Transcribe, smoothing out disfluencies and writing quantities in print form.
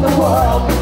the world.